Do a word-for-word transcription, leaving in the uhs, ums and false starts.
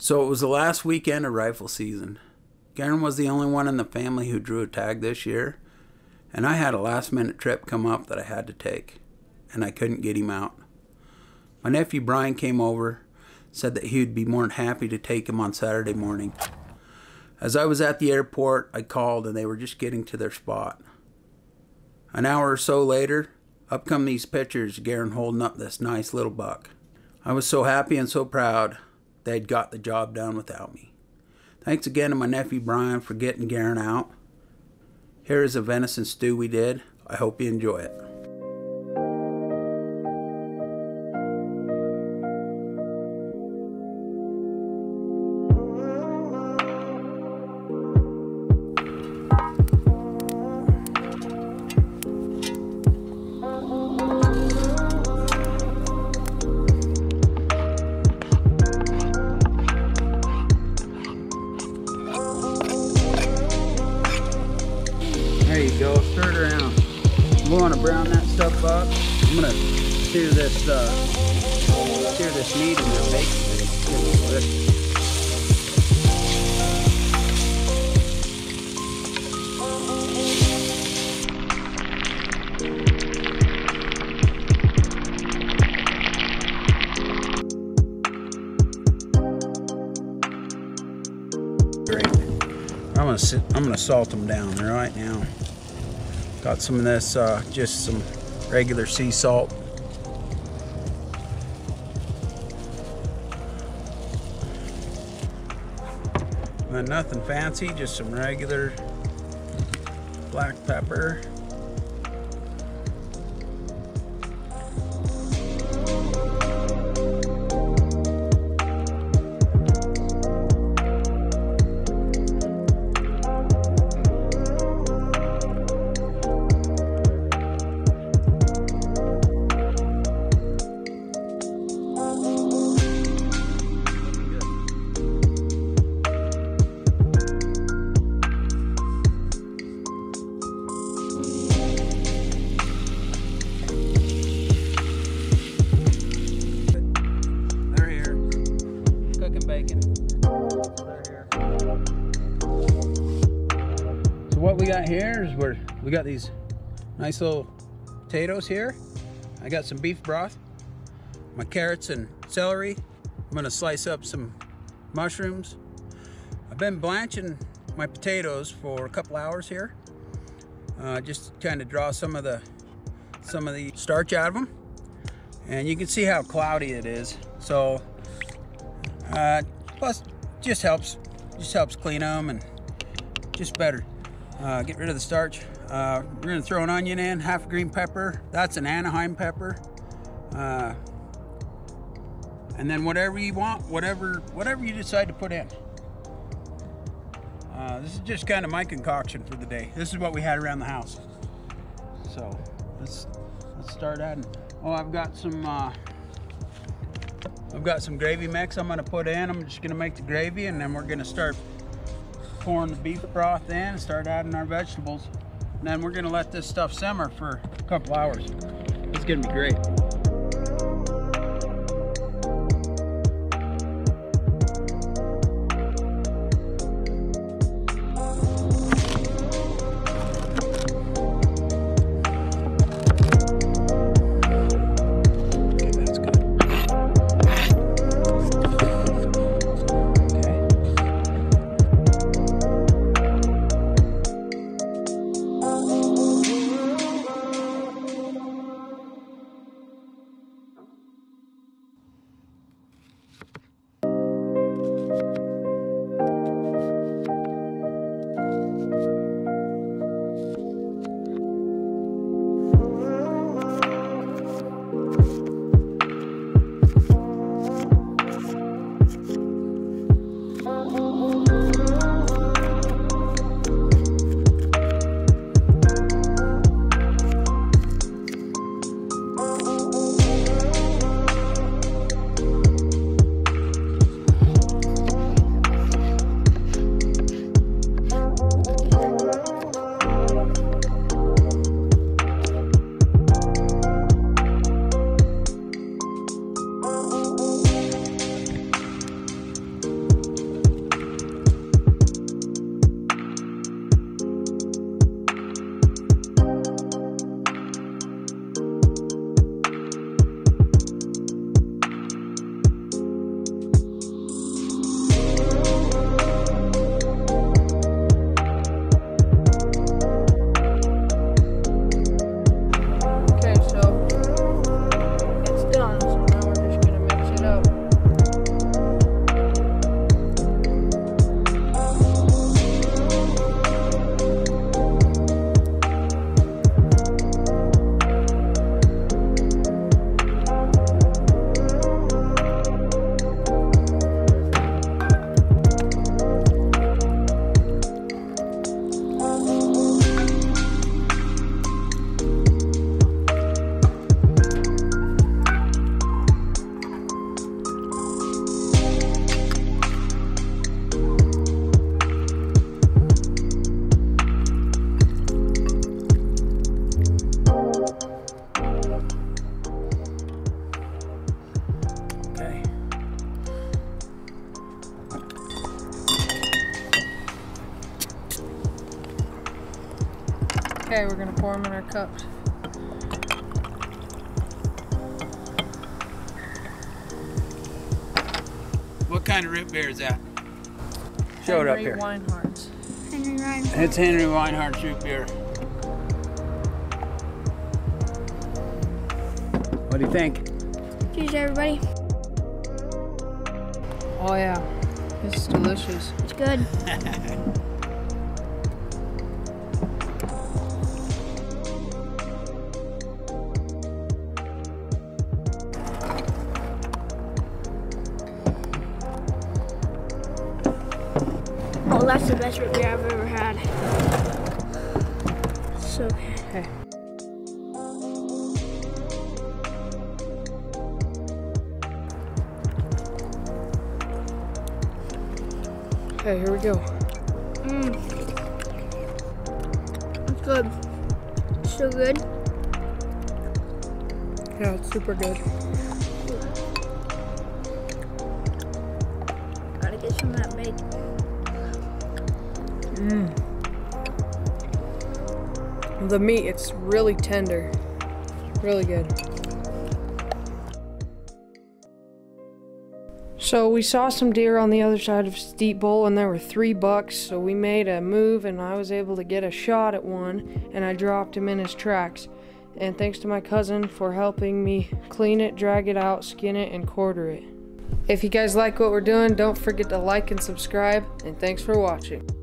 So it was the last weekend of rifle season. Karen was the only one in the family who drew a tag this year, and I had a last-minute trip come up that I had to take, and I couldn't get him out. My nephew Brian came over, said that he would be more than happy to take him on Saturday morning. As I was at the airport, I called, and they were just getting to their spot. An hour or so later, up come these pictures, Garen holding up this nice little buck. I was so happy and so proud they'd got the job done without me. Thanks again to my nephew Brian for getting Garen out. Here is a venison stew we did. I hope you enjoy it. There you go, stir it around. You want to brown that stuff up. I'm gonna sear this, uh, sear this meat in the bacon. I'm gonna sit, I'm gonna salt them down right now. Got some of this, uh, just some regular sea salt. And nothing fancy, just some regular black pepper. Here is where we got these nice little potatoes here. I got some beef broth, my carrots and celery. I'm gonna slice up some mushrooms. I've been blanching my potatoes for a couple hours here, uh, just kind of draw some of the some of the starch out of them, and you can see how cloudy it is. So uh, plus just helps just helps clean them and just better. Uh, get rid of the starch. Uh, we're gonna throw an onion in, half a green pepper. That's an Anaheim pepper. Uh, and then whatever you want, whatever whatever you decide to put in. Uh, this is just kind of my concoction for the day. This is what we had around the house. So let's let's start adding. Oh, I've got some uh, I've got some gravy mix. I'm gonna put in. I'm just gonna make the gravy, and then we're gonna start pouring the beef broth in and start adding our vegetables, and then we're gonna let this stuff simmer for a couple hours. It's gonna be great. Okay, we're gonna pour them in our cups. What kind of root beer is that? Show it up here. Weinhard's. Henry Weinhard's. It's Henry Weinhard's root beer. What do you think? Cheers, everybody. Oh yeah, it's delicious. It's good. Oh, that's the best root beer I've ever had. So good. Okay. Okay, here we go. Mmm. It's good. It's so good. Yeah, it's super good. Gotta get some of that bacon. Mmm. The meat, it's really tender. Really good. So we saw some deer on the other side of Steep Bowl, and there were three bucks, so we made a move and I was able to get a shot at one, and I dropped him in his tracks. And thanks to my cousin for helping me clean it, drag it out, skin it, and quarter it. If you guys like what we're doing, don't forget to like and subscribe, and thanks for watching.